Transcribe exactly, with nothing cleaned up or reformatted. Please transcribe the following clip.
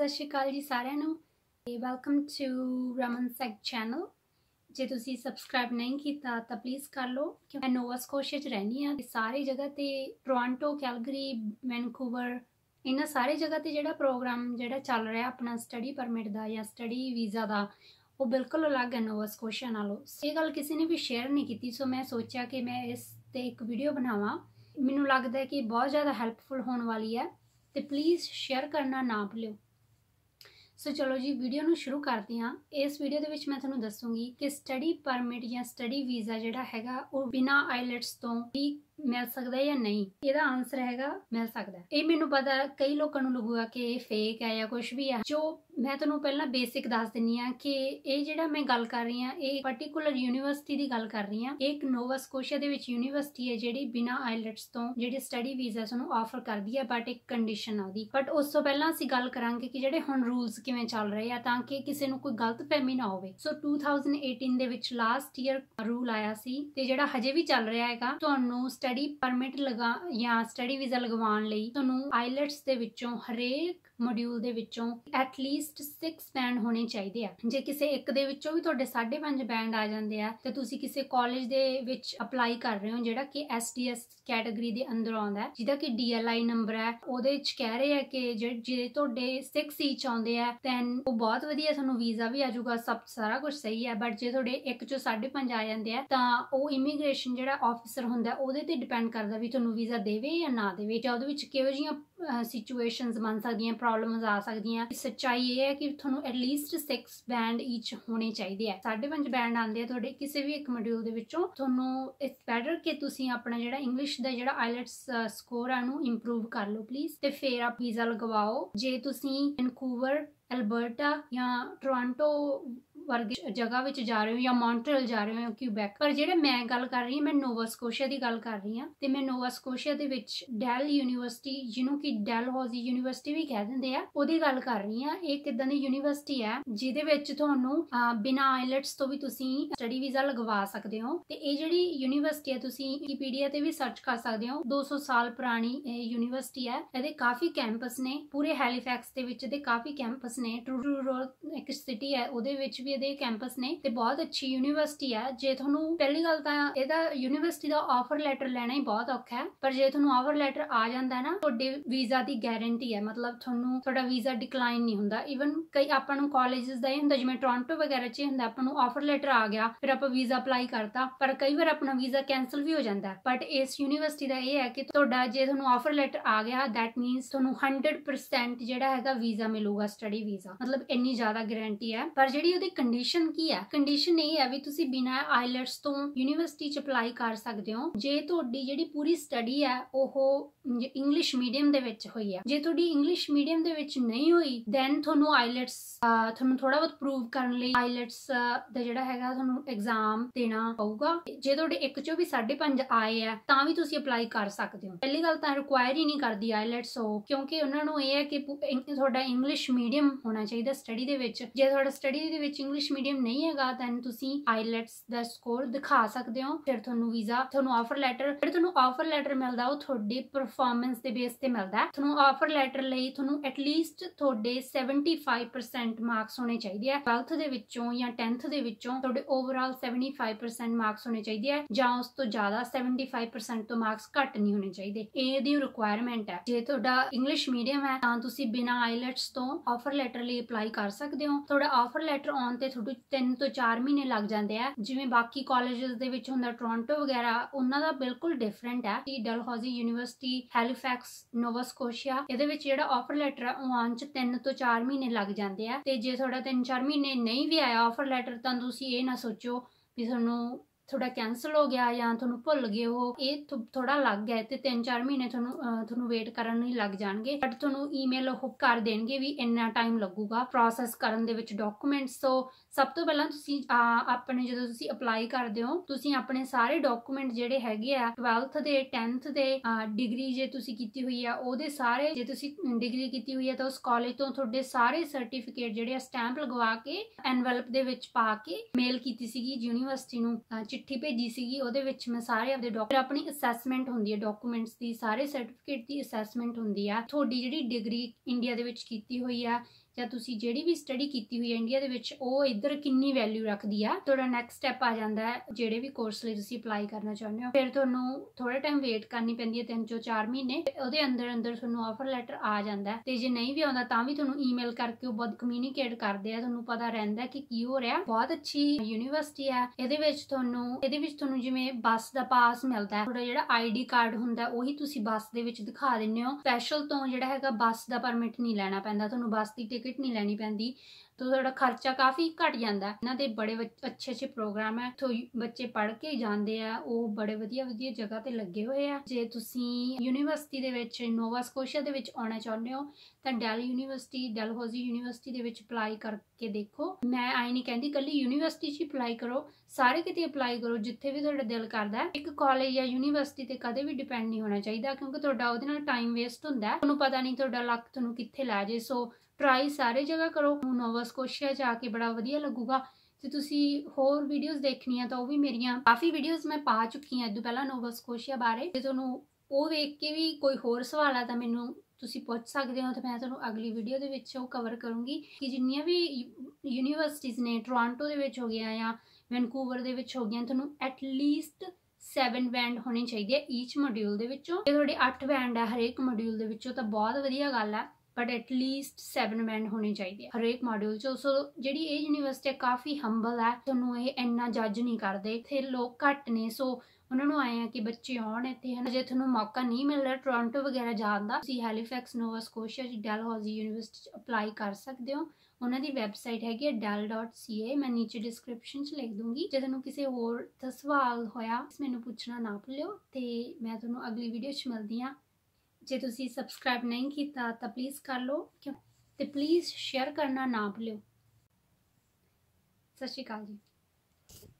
सत श्री अकाल जी सारे नू welcome to Raman Saig channel. जे तुसी सबसक्राइब नहीं किया तो प्लीज़ कर लो। मैं नोवा स्कोशिया च रहनी हाँ, सारी जगह ते टोरंटो, कैलगरी, वैनकूवर, इन्हां सारी जगह ते जिहड़ा प्रोग्राम जिहड़ा चल रहा अपना स्टडी परमिट दा या स्टडी वीज़ा दा वो बिल्कुल अलग है नोवा स्कोशिया नालों। ये गल किसी ने भी शेयर नहीं की, सो मैं सोचा कि मैं इस ते एक वीडियो बनावां। मैनूं लगदा है कि बहुत ज़्यादा हैल्पफुल होने वाली है, तो प्लीज़ शेयर करना ना भुल्यो। सो so, चलो जी वीडियो नूं शुरू करते हैं। इस वीडियो दे विच मैं तुहानूं दसूँगी कि स्टडी परमिट या स्टडी वीज़ा जिहड़ा हैगा वो बिना आईलैट्स तो भी मिल सकता है या नहीं। इहदा आंसर हैगा मिल सकता है। ये मैनूं पता कई लोगों नूं लगूगा कि ये फेक है या कुछ भी है। जो मैं तुहानूं पहला बेसिक दस दिन्नी आं कि ये जिहड़ा मैं गल कर रही हाँ, ये पर्टिकुलर यूनीवर्सिटी की गल कर रही हाँ। एक नोवा स्कोशिया दे विच यूनीवर्सिटी है जिहड़ी बिना आईलैट्स तो जिहड़ी स्टडी वीज़ा तुहानूं ऑफर करदी है, बट एक कंडीशन आउंदी। बट उस तो पहला असीं गल करांगे कि जिहड़े हुण रूल्स किवें चल रहे हैं ताकि किसी को कोई गलतफहमी ना हो। सो टू थाउजेंड एटीन दे विच लास्ट ईयर रूल आया सी ते जिहड़ा हजे भी चल रहा हैगा। तुहानूं स्टडी परमिट लगा या स्टडी वीज़ा लगवाउण लई तुहानूं आईलैट्स दे विचों हरेक मॉड्यूल दे विचों एटलीस्ट सिक्स बैंड होने चाहिए आ। जे किसी एक दे विचों भी तुहाडे साढ़े पांच बैंड आ जाते हैं तो तुसीं किसी कॉलेज दे विच अपलाई कर रहे हो जिहड़ा कि एस डी एस कैटेगरी दे अंदर आउंदा है, जिहदा कि डी एल आई नंबर है। उहदे विच कह रहे हैं कि जे जे तुहाडे सिक्स ईच आउंदे आ दैन वो बहुत वधिया, तुहानूं वीज़ा भी आजूगा, सब सारा कुछ सही है। बट जे तुहाडे एक चों साढ़े पांच आ जाते हैं तो वो इमीग्रेशन जिहड़ा ऑफिसर हुंदा उहदे ते डिपेंड करदा भी तुहानूं वीज़ा देवे या ना देवे, जां उहदे विच किहो जिहियां सिचुएशनस बन सकदियां, प्रॉब्लम्स आ सकती हैं। सच्चाई ये है कि तुहानूं एटलीस्ट सिक्स बैंड ईच होने चाहिए है। साढ़े पांच बैंड आते हैं तुहाडे किसी भी एक मॉड्यूल दे विचों। तुहानूं इस बैटर कि तुसीं अपना जिहड़ा इंग्लिश दा जिहड़ा आईलैट्स स्कोर है उहनूं इंप्रूव कर लो प्लीज़, ते फिर आप वीज़ा लगवाओ। जे तुसीं वैनकूवर, अल्बर्टा या टोरंटो वर्गे जगह विच जा रहे हो या मॉन्ट्रियल जा रहे हो, क्यूबैक। पर जिहड़े मैं गल कर रही हूँ, मैं नोवा स्कोशिया की गल कर रही हूँ। तो मैं नोवा स्कोशिया दे विच डेल यूनीवर्सिटी, जिन्हों की डलहौज़ी यूनीवर्सिटी भी कह दिंदे आ, उहदी गल कर रही हूँ। एक इदां दी यूनीवर्सिटी है जिहदे विच तुहानूं बिना आईलैट्स तो भी तुसीं स्टडी वीज़ा लगवा सकदे हो। ते इह जिहड़ी यूनीवर्सिटी है तुसीं विकीपीडिया ते भी सर्च कर सकदे हो। दो सौ साल पुरानी यूनीवर्सिटी है। इहदे काफ़ी कैंपस ने पूरे हैलीफैक्स दे विच, इहदे काफ़ी कैंपस ने। टोरंटो एक सिटी है उहदे विच भी दे कैंपस ने। ते बहुत अच्छी यूनीवर्सिटी है। जे तुहानूं पहली गल तां इहदा यूनीवर्सिटी दा ऑफर लैटर लैना ही बहुत औखा है, पर जे तुहानूं ऑफर लैटर आ जांदा है ना, तुहाडे वीज़ा दी गारंटी है। मतलब तुहानूं तुहाडा वीज़ा डिक्लाइन नहीं हुंदा। ईवन कई आपां नूं कालेजेस दा ही हुंदा, जिवें टोरंटो वगैरह च हुंदा, आपां नूं ऑफर लैटर आ गया, फिर आपां वीज़ा अपलाई करता, पर कई बार अपना वीज़ा कैंसल भी हो जाता है। बट इस यूनीवर्सिटी का यह है कि तुहाडा जे तुहानूं ऑफर लैटर आ गया दैट मीनस तुहानूं हंड्रड परसेंट जिहड़ा हैगा वीज़ा मिलूगा, स्टडी वीज़ा। मतलब इन्नी ज़्यादा गारंटी है। पर जिहड़ी ओहदी कंडीशन की है, कंडीशन यह है भी तुसी बिना आईलैट्स तो यूनीवर्सिटी च अपलाई कर सकते हो जे तुहाडी जिहड़ी पूरी स्टडी है ओह इंग्लिश मीडियम दे विच होई है। जे तुहाडी इंग्लिश मीडियम दे विच नहीं होई दैन तुहानूं आईलैट्स तुहानूं थोड़ा बहुत प्रूव करन लई आईलैट्स दा जिहड़ा हैगा तुहानूं एग्जाम देना पऊगा। जे तुहाडे एक चों भी साढ़े पंज आए है तां भी तुसी अपलाई कर सकते हो। पहली गल तां रिक्वायर ही नहीं करदी आईलैट्स हो, क्योंकि उहनां नूं इह है कि तुहाडा इंग्लिश मीडियम होना चाहिदा स्टडी दे विच। जे तुहाडा स्टडी दे विच इंग्लिश मीडियम नहीं हैगा दैन तुसी आईलैट्स दा स्कोर दिखा सकते हो। फिर तुहानूं वीज़ा, तुहानूं ऑफर लैटर, जिहड़ा तुहानूं ऑफर लैटर मिलदा ओह तुहाडे परफॉर्मेंस के बेस पर मिलता है। तुहानूं ऑफर लैटर लई तुहानूं एटलीस्ट तुहाडे सैवनटी फाइव परसेंट मार्क्स होने चाहिए है। ट्वेल्थ के विच्चों या टेंथ के विच्चों तुहाडे overall seventy five percent marks होने चाहिए है, जां उस तो ज़्यादा सैवनटी फाइव परसेंट तो मार्क्स घट नहीं होने चाहिए। इहदी रिक्वायरमेंट है। जे तुहाडा इंग्लिश मीडियम है तां तुसी बिना आईलैट्स तो ऑफर लैटर लई अपलाई कर सकते हो। तुहाडा ऑफर लैटर आउण ते तुहाडे तीन तो चार महीने लग जाते हैं, जिवें बाकी कॉलेजेस दे विच हुंदा, टोरंटो वगैरह, उन्हां दा बिल्कुल डिफरेंट है। Dalhousie university, Halifax, Nova Scotia, इहदे विच जेहड़ा ऑफर लैटर है ओह आउण च तीन तो चार महीने लग जाते हैं। तो जे तुहाडा तीन चार महीने नहीं भी आया ऑफर लैटर तां तुसीं इह ना सोचो भी तुहानूं थोड़ा कैंसल हो गया या तुहानूं भुल गए हो। ये थोड़ा अलग है। तो तीन चार महीने तुहानूं वेट करन ही लग जाणगे। बट तुहानूं ईमेल हुक कर देणगे भी इन्ना टाइम लगूगा प्रोसैस करन दे विच डॉक्यूमेंट्स। सो सब तो पहलां तुसीं अपने जदों तुसीं अपलाई करदे हो तुसीं अपने सारे डॉक्यूमेंट जिहड़े हैगे आ ट्वेल्थ दे, टेंथ दे, डिग्री जे तुसीं कीती होई आ ओहदे सारे, जे तुसीं डिग्री कीती होई आ तां उस कालेज तो तुहाडे सारे सर्टिफिकेट जिहड़े आ स्टैंप लगवा के एनवलप दे विच पा के मेल कीती सीगी यूनीवर्सिटी नूं, चिट्ठी भेजी सीगी। ओहदे विच मैं सारे अपने डॉक्यूमेंट, अपनी असैसमेंट हुंदी है डॉक्यूमेंट्स की, सारे सर्टिफिकेट की असैसमेंट हुंदी है। तुहाडी जिहड़ी डिग्री इंडिया दे विच कीती होई आ या तुसीं जिहड़ी भी स्टडी कीती हुई है इंडिया दे विच ओह इधर किन्नी वैल्यू रखदी है। तुहाडा नैक्सट स्टैप आ जांदा है जिहड़े भी कोर्स लई तुसीं अपलाई करना चाहुंदे हो, फिर तुहानूं थोड़ा टाइम वेट करनी पैंदी है, तीन चो चार महीने उहदे अंदर अंदर तुहानूं ऑफर लैटर आ जांदा है। ते जे नहीं भी आउंदा तां भी तुहानूं ईमेल करके ओह बहुत कम्यूनीकेट करदे आ, तुहानूं पता रहिंदा कि की हो रिहा। बहुत अच्छी यूनीवर्सिटी है, इहदे विच तुहानूं इहदे विच तुहानूं जिवें बस दा पास मिलदा है, तुहाडा जिहड़ा आई डी कार्ड हुंदा ओही तुसीं बस दे विच दिखा दिंदे हो। स्पैशल तो जिहड़ा हैगा बस दा परमिट नहीं लैना पैंदा, तुहानूं बस दी टिकट नहीं लैनी पैंदी, तो थोड़ा खर्चा काफ़ी घट जाता है। इन्हों के बड़े अच्छे अच्छे प्रोग्राम है, तो बच्चे पढ़ के जाते हैं, वो बड़े वधिया वधिया जगह पर लगे हुए हैं। जे तुसी यूनीवर्सिटी दे विच नोवा स्कोशिया दे विच आना चाहते हो तो डेल यूनीवर्सिटी डलहौजी यूनीवर्सिटी दे विच अपलाई करके देखो। मैं आई नहीं कहती कल्ली यूनीवर्सिटी च अपलाई करो, सारे किते अपलाई करो जिथे भी तुहाडा दिल करदा है। एक कॉलेज या यूनीवर्सिटी ते कदे भी डिपेंड नहीं होना चाहिए, क्योंकि तुहाडा उहदे नाल टाइम वेस्ट हुंदा है, तुहानूं पता नहीं तुहाडा लक तुहानूं कित्थे लै जे। सो ट्राई सारे जगह करो, नोवा स्कोशिया जाके बड़ा वधिया लगूगा। जो तुसी होर वीडियोज़ देखनी है तो भी मेरियां काफ़ी वीडियोज़ मैं पा चुकी हैं इदों पहला नोवा स्कोशिया बारे, जे तुहानूं ओह वेख के भी कोई होर सवाल है तो मैनूं तुसी पूछ सकदे हो, तो मैं तुहानूं अगली वीडियो दे विच ओह कवर करूँगी कि जिन्नियां भी यूनीवर्सिटीज़ ने टोरंटो दे विच हो गया या वैनकूवर दे विच हो गया, तुहानूं एटलीस्ट सैवन बैंड होने चाहिए ईच मॉड्यूल दे विचों। जे तुहाडे अठ बैंड है हरेक मॉड्यूल दे विचों तो बहुत वधिया गल है, बट एटलीस्ट सैवन बैंड होने चाहिए हरेक मॉड्यूल चो। सो जिहड़ी ये यूनीवर्सिटी काफ़ी हंबल है, तुहानूं ये इन्ना जज नहीं करदे, इत्थे लोग घट ने, सो उन्होंने आए हैं कि बच्चे आउण इत्थे है ना। जे तुहानूं मौका नहीं मिल रहा टोरंटो वगैरह जाण दा, तुसीं हैलीफैक्स नोवा स्कोशिया जी डलहौजी यूनीवर्सिटी अपलाई कर सकते हो। उन्हों की वैबसाइट हैगी डल डॉट सी ए, मैं नीचे डिस्क्रिप्शन च लिख दूँगी। जे तुहानूं किसी होर दा सवाल होया मैनूं पुछना ना भुल्लिओ, ते मैं तुहानूं अगली वीडियो च मिलदी आं। जे तुसी सबसक्राइब नहीं किया तो प्लीज़ कर लो, तो प्लीज़ शेयर करना ना भूलो। सत श्री अकाल जी।